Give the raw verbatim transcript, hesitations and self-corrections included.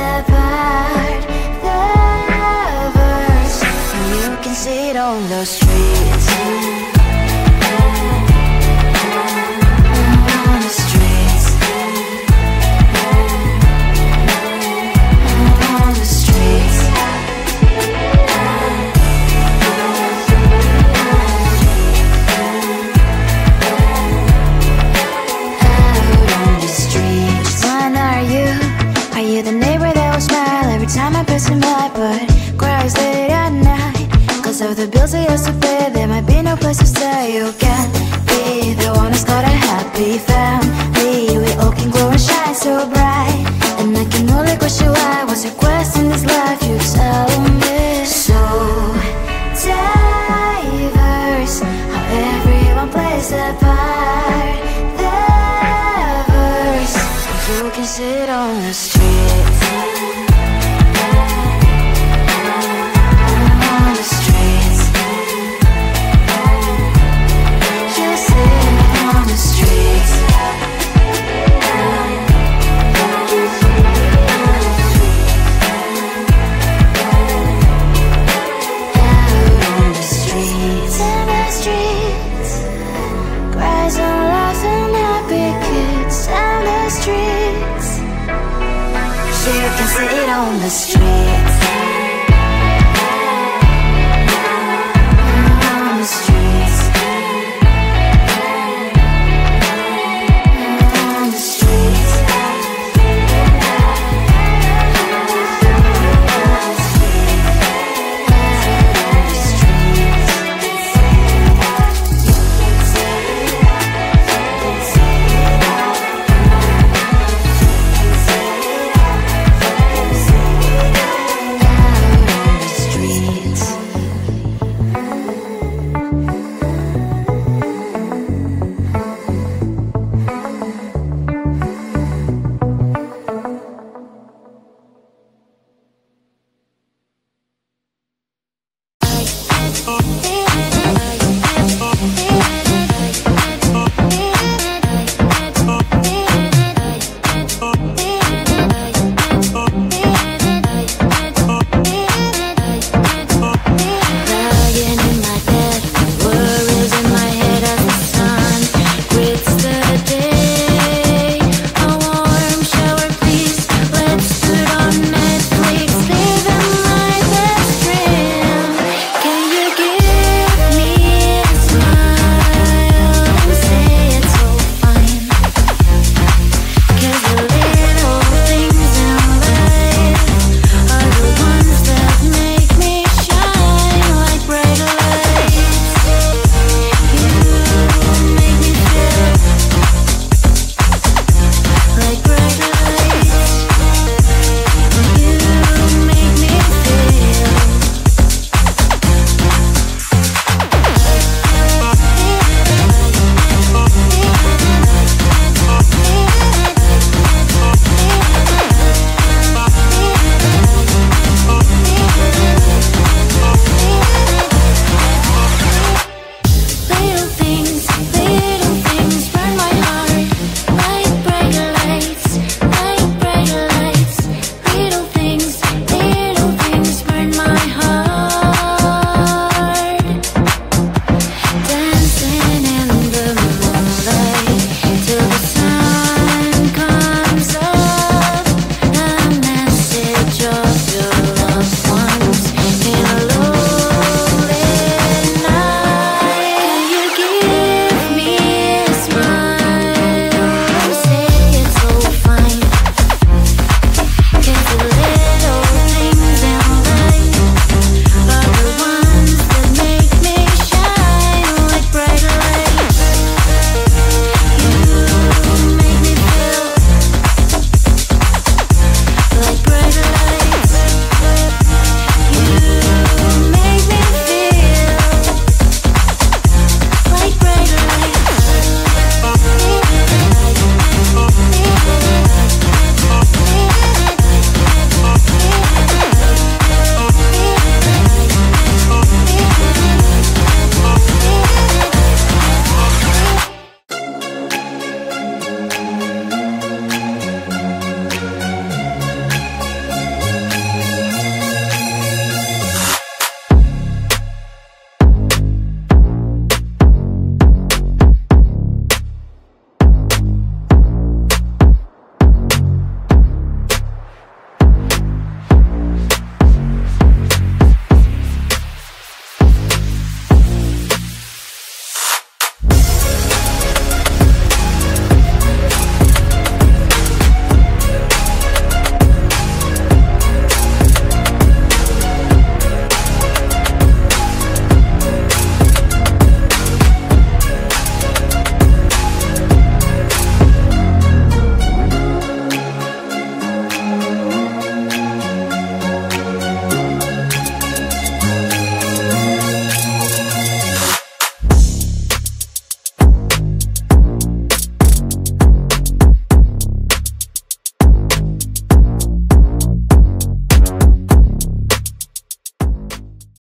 separate the verse. You can see it on the streets, on the streets, on the streets. Out on the streets. When are you? Are you the neighbor that will smile every time I pass him by, but cries late at night? Cause of the bills he has to pay, there might be no place to stay. You can be the one who's got a happy family. We all can glow and shine so bright, and I can only question why. What's your quest in this life? You tell me. So diverse, how everyone plays their part. You can sit on the streets. You can see it on the streets.